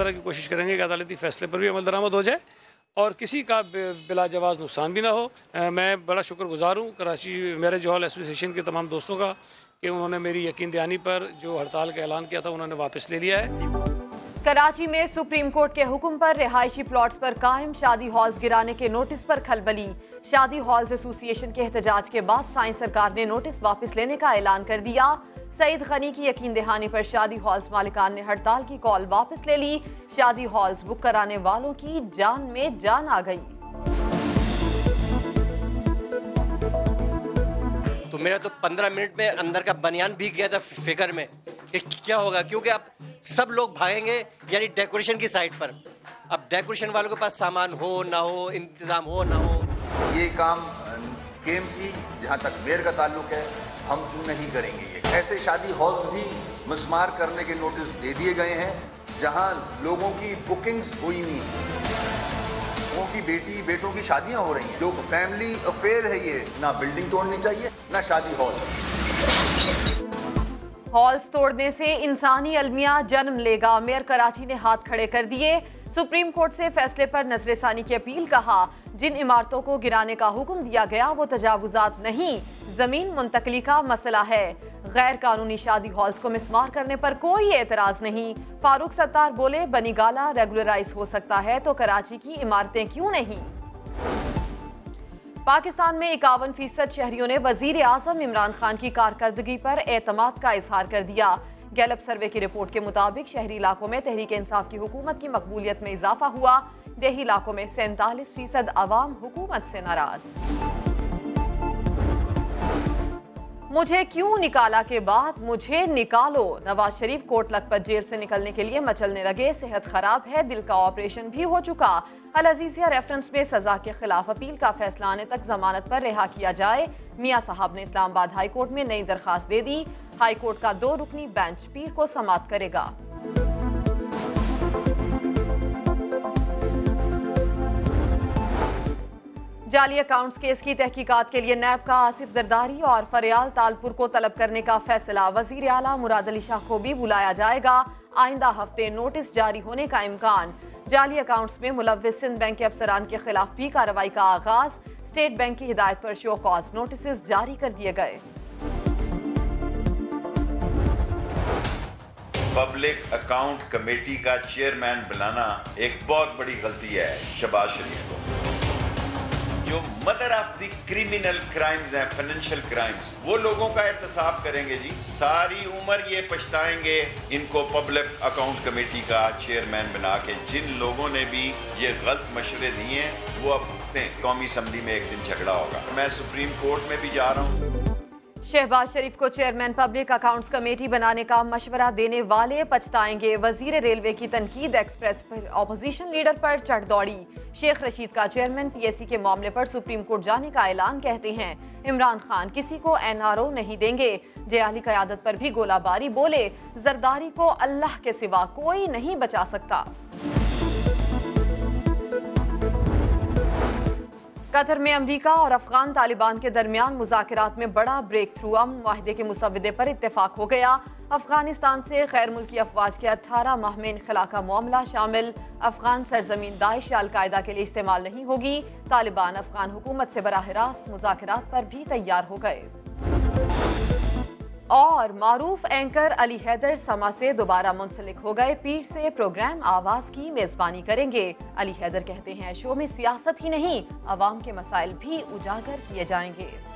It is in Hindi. तरह की कोशिश करेंगे कि अदालती फैसले पर भी अमल दरामद हो जाए और किसी का बिलाजवाज़ नुकसान भी ना हो। मैं बड़ा शुक्रगुजार हूँ कराची मैरिज हॉल एसोसिएशन के तमाम दोस्तों का कि उन्होंने मेरी यकीन दहानी पर जो हड़ताल का ऐलान किया था उन्होंने वापस ले लिया है। कराची में सुप्रीम कोर्ट के हुक्म पर रिहायशी प्लॉट्स पर कायम शादी हॉल्स गिराने के नोटिस पर खलबली। शादी हॉल्स एसोसिएशन के एहतजाज के बाद साइंस सरकार ने नोटिस वापस लेने का ऐलान कर दिया। सईद खनी की यकीन दहानी पर शादी हॉल्स मालिकान ने हड़ताल की कॉल वापस ले ली। शादी हॉल्स बुक कराने वालों की जान में जान आ गई। तो मेरा तो 15 मिनट में अंदर का बनियान भीग गया था फिकर में कि क्या होगा, क्योंकि अब सब लोग भागेंगे यानी डेकोरेशन की साइड पर। अब डेकोरेशन वालों के पास सामान हो ना हो, इंतजाम हो ना हो, ये काम केएमसी जहाँ तक मेयर का ताल्लुक है हम नहीं करेंगे। ये ऐसे शादी हॉल्स भी मस्मार करने के नोटिस दे दिए गए हैं जहां लोगों की बुकिंग्स हुई नहीं, लोगों की बेटी बेटों की शादियां हो रही हैं। लोग फैमिली अफेयर है ये, ना बिल्डिंग तोड़नी चाहिए ना शादी हॉल। हॉल्स तोड़ने से इंसानी अलमिया जन्म लेगा, मेयर कराची ने हाथ खड़े कर दिए। सुप्रीम कोर्ट से फैसले पर नजरसानी की अपील। कहा जिन इमारतों को गिराने का हुक्म दिया गया वो तजावुजात नहीं, जमीन मुंतकली का मसला है। गैर कानूनी शादी हॉल्स को मिसमार करने पर कोई एतराज नहीं। फारूक सत्तार बोले बनीगाला रेगुलराइज हो सकता है तो कराची की इमारतें क्यों नहीं। पाकिस्तान में 51% शहरियों ने वजीर आजम इमरान खान की कारकर्दगी पर एतमाद का इजहार कर दिया। गैलप सर्वे की रिपोर्ट के मुताबिक शहरी इलाकों में तहरीक इंसाफ की हुकूमत की मकबूलियत में इजाफा हुआ। देही इलाकों में 47% आवाम हुकूमत से नाराज। मुझे क्यों निकाला के बाद मुझे निकालो, नवाज शरीफ कोर्ट लखपत जेल से निकलने के लिए मचलने लगे। सेहत खराब है, दिल का ऑपरेशन भी हो चुका। अल अजीजिया रेफरेंस में सजा के खिलाफ अपील का फैसला आने तक जमानत पर रिहा किया जाए। मियां साहब ने इस्लामाबाद हाई कोर्ट में नई दरखास्त दे दी। हाई कोर्ट का 2 रुकनी बेंच पीर को समाप्त करेगा। जाली अकाउंट्स केस की तहकीकात के लिए नैब का आसिफ जरदारी और फरियाल तालपुर को तलब करने का फैसला। वजीर आला मुराद अली शाह को भी बुलाया जाएगा। आइंदा हफ्ते नोटिस जारी होने का इम्कान। जाली अकाउंट्स में मुलव्विस सिंध बैंक के अफसरान के खिलाफ भी कार्रवाई का आगाज। स्टेट बैंक की हिदायत पर शो कॉज नोटिस जारी कर दिए गए। पब्लिक अकाउंट कमेटी का चेयरमैन बनाना एक बहुत बड़ी गलती है शहबाज शरीफ को। जो mother of the criminal crimes हैं, फाइनेंशियल क्राइम्स, वो लोगों का एहतसाब करेंगे जी। सारी उम्र ये पछताएंगे इनको पब्लिक अकाउंट कमेटी का चेयरमैन बना के। जिन लोगों ने भी ये गलत मशवरे दिए वो अब कौमी असेंबली में एक दिन झगड़ा होगा। मैं सुप्रीम कोर्ट में भी जा रहा हूँ। शहबाज शरीफ को चेयरमैन पब्लिक अकाउंट्स कमेटी बनाने का मशवरा देने वाले पछताएंगे। वजीर रेलवे की तनकीद एक्सप्रेस पर अपोजिशन लीडर पर चढ़ दौड़ी। शेख रशीद का चेयरमैन पीएससी के मामले पर सुप्रीम कोर्ट जाने का ऐलान। कहते हैं इमरान खान किसी को एनआरओ नहीं देंगे। जयाली क़यादत पर भी गोलाबारी। बोले जरदारी को अल्लाह के सिवा कोई नहीं बचा सकता। कतर में अमरीका और अफगान तालिबान के दरमियान मुज़ाकरात में बड़ा ब्रेक थ्रू। अमन वाहिदे के मुसवदे पर इत्तेफाक हो गया। अफगानिस्तान से गैर मुल्की अफवाज के 18 माह में इनखला का मामला शामिल। अफगान सरजमीन दाइश या अलकायदा के लिए इस्तेमाल नहीं होगी। तालिबान अफगान हुकूमत से बराह रास्त मुज़ाकरात पर भी तैयार हो गए। और मारूफ एंकर अली हैदर समा से दोबारा मुंसलिक हो गए। पीठ से प्रोग्राम आवाज की मेजबानी करेंगे। अली हैदर कहते हैं शो में सियासत ही नहीं आवाम के मसाइल भी उजागर किए जाएंगे।